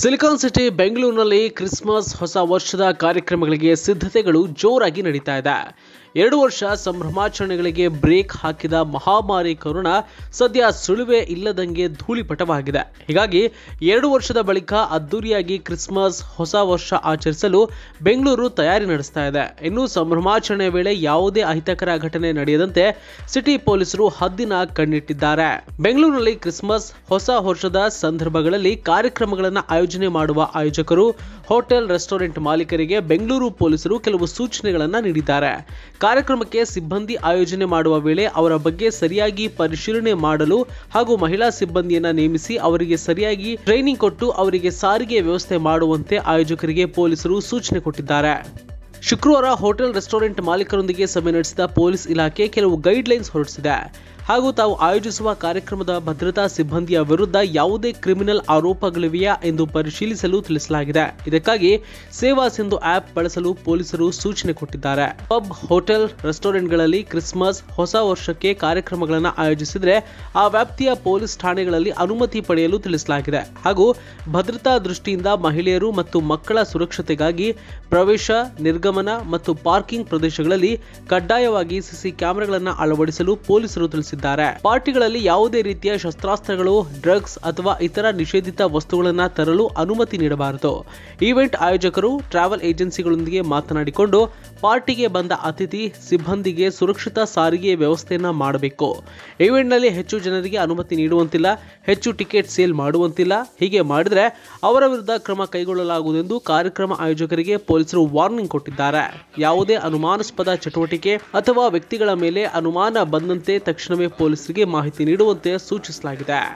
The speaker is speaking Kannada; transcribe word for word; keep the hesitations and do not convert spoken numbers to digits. ಸಿಲಿಕಾನ್ ಸಿಟಿ ಬೆಂಗಳೂರಿನಲ್ಲಿ ಕ್ರಿಸ್ಮಸ್ ಹೊಸ ವರ್ಷದ ಕಾರ್ಯಕ್ರಮಗಳಿಗೆ ಸಿದ್ಧತೆಗಳು ಜೋರಾಗಿ ನಡೀತಾ ಇದೆ। ಎರಡು ವರ್ಷ ಸಂಭ್ರಮಾಚರಣೆಗಳಿಗೆ ಬ್ರೇಕ್ ಹಾಕಿದ ಮಹಾಮಾರಿ ಕೊರೋನಾ ಸದ್ಯ ಸುಳಿವೆ ಇಲ್ಲದಂಗೆ ಧೂಳಿಪಟವಾಗಿದೆ। ಹೀಗಾಗಿ ಎರಡು ವರ್ಷದ ಬಳಿಕ ಅದ್ದೂರಿಯಾಗಿ ಕ್ರಿಸ್ಮಸ್ ಹೊಸ ವರ್ಷ ಆಚರಿಸಲು ಬೆಂಗಳೂರು ತಯಾರಿ ನಡೆಸ್ತಾ ಇದೆ। ಇನ್ನು ಸಂಭ್ರಮಾಚರಣೆ ವೇಳೆ ಯಾವುದೇ ಅಹಿತಕರ ಘಟನೆ ನಡೆಯದಂತೆ ಸಿಟಿ ಪೊಲೀಸರು ಹದ್ದಿನ ಕಣ್ಣಿಟ್ಟಿದ್ದಾರೆ। ಬೆಂಗಳೂರಿನಲ್ಲಿ ಕ್ರಿಸ್ಮಸ್ ಹೊಸ ವರ್ಷದ ಸಂದರ್ಭಗಳಲ್ಲಿ ಕಾರ್ಯಕ್ರಮಗಳನ್ನು ಆಯೋಜನೆ ಮಾಡುವ ಆಯೋಜಕರು, ಹೋಟೆಲ್, ರೆಸ್ಟೋರೆಂಟ್ ಮಾಲೀಕರಿಗೆ ಬೆಂಗಳೂರು ಪೊಲೀಸರು ಕೆಲವು ಸೂಚನೆಗಳನ್ನು ನೀಡಿದ್ದಾರೆ। ಕಾರ್ಯಕ್ರಮಕ್ಕೆ ಸಿಬ್ಬಂದಿ ಆಯೋಜನೆ ಮಾಡುವ ವೇಳೆ ಅವರ ಬಗ್ಗೆ ಸರಿಯಾಗಿ ಪರಿಶೀಲನೆ ಮಾಡಲು ಹಾಗೂ ಮಹಿಳಾ ಸಿಬ್ಬಂದಿಯನ್ನು ನೇಮಿಸಿ ಅವರಿಗೆ ಸರಿಯಾಗಿ ಟ್ರೈನಿಂಗ್ ಕೊಟ್ಟು ಅವರಿಗೆ ಸಾರಿಗೆ ವ್ಯವಸ್ಥೆ ಮಾಡುವಂತೆ ಆಯೋಜಕರಿಗೆ ಪೊಲೀಸರು ಸೂಚನೆ ಕೊಟ್ಟಿದ್ದಾರೆ। ಶುಕ್ರವಾರ ಹೋಟೆಲ್, ರೆಸ್ಟೋರೆಂಟ್ ಮಾಲೀಕರೊಂದಿಗೆ ಸಭೆ ನಡೆಸಿದ ಪೊಲೀಸ್ ಇಲಾಖೆ ಕೆಲವು ಗೈಡ್ಲೈನ್ಸ್ ಹೊರಡಿಸಿದೆ ಹಾಗೂ ತಾವು ಆಯೋಜಿಸುವ ಕಾರ್ಯಕ್ರಮದ ಭದ್ರತಾ ಸಿಬ್ಬಂದಿಯ ವಿರುದ್ಧ ಯಾವುದೇ ಕ್ರಿಮಿನಲ್ ಆರೋಪಗಳಿವೆಯಾ ಎಂದು ಪರಿಶೀಲಿಸಲು ತಿಳಿಸಲಾಗಿದೆ। ಇದಕ್ಕಾಗಿ ಸೇವಾ ಸಿಂಧು ಆಪ್ ಬಳಸಲು ಪೊಲೀಸರು ಸೂಚನೆ ಕೊಟ್ಟಿದ್ದಾರೆ। ಪಬ್, ಹೋಟೆಲ್, ರೆಸ್ಟೋರೆಂಟ್ಗಳಲ್ಲಿ ಕ್ರಿಸ್ಮಸ್ ಹೊಸ ವರ್ಷಕ್ಕೆ ಕಾರ್ಯಕ್ರಮಗಳನ್ನು ಆಯೋಜಿಸಿದರೆ ಆ ವ್ಯಾಪ್ತಿಯ ಪೊಲೀಸ್ ಠಾಣೆಗಳಲ್ಲಿ ಅನುಮತಿ ಪಡೆಯಲು ತಿಳಿಸಲಾಗಿದೆ ಹಾಗೂ ಭದ್ರತಾ ದೃಷ್ಟಿಯಿಂದ ಮಹಿಳೆಯರು ಮತ್ತು ಮಕ್ಕಳ ಸುರಕ್ಷತೆಗಾಗಿ ಪ್ರವೇಶ, ನಿರ್ಗಮನ ಮತ್ತು ಪಾರ್ಕಿಂಗ್ ಪ್ರದೇಶಗಳಲ್ಲಿ ಕಡ್ಡಾಯವಾಗಿ ಸಿಸಿ ಕ್ಯಾಮೆರಾಗಳನ್ನು ಅಳವಡಿಸಲು ಪೊಲೀಸರು ತಿಳಿಸಿದ್ದಾರೆ। ಪಾರ್ಟಿಗಳಲ್ಲಿ ಯಾವುದೇ ರೀತಿಯ ಶಸ್ತ್ರಾಸ್ತ್ರಗಳು, ಡ್ರಗ್ಸ್ ಅಥವಾ ಇತರ ನಿಷೇಧಿತ ವಸ್ತುಗಳನ್ನು ತರಲು ಅನುಮತಿ ನೀಡಬಾರದು। ಈವೆಂಟ್ ಆಯೋಜಕರು ಟ್ರಾವೆಲ್ ಏಜೆನ್ಸಿಗಳೊಂದಿಗೆ ಮಾತನಾಡಿಕೊಂಡು ಪಾರ್ಟಿಗೆ ಬಂದ ಅತಿಥಿ ಸಿಬ್ಬಂದಿಗೆ ಸುರಕ್ಷಿತ ಸಾರಿಗೆ ವ್ಯವಸ್ಥೆಯನ್ನು ಮಾಡಬೇಕು। ಈವೆಂಟ್ನಲ್ಲಿ ಹೆಚ್ಚು ಜನರಿಗೆ ಅನುಮತಿ ನೀಡುವಂತಿಲ್ಲ, ಹೆಚ್ಚು ಟಿಕೆಟ್ ಸೇಲ್ ಮಾಡುವಂತಿಲ್ಲ। ಹೀಗೆ ಮಾಡಿದರೆ ಅವರ ವಿರುದ್ಧ ಕ್ರಮ ಕೈಗೊಳ್ಳಲಾಗುವುದೆಂದು ಕಾರ್ಯಕ್ರಮ ಆಯೋಜಕರಿಗೆ ಪೊಲೀಸರು ವಾರ್ನಿಂಗ್ ಕೊಟ್ಟಿದ್ದಾರೆ। ಯಾವುದೇ ಅನುಮಾನಾಸ್ಪದ ಚಟುವಟಿಕೆ ಅಥವಾ ವ್ಯಕ್ತಿಗಳ ಮೇಲೆ ಅನುಮಾನ ಬಂದಂತೆ ತಕ್ಷಣ ಪೊಲೀಸರಿಗೆ ಮಾಹಿತಿ ನೀಡುವಂತೆ ಸೂಚಿಸಲಾಗಿದೆ।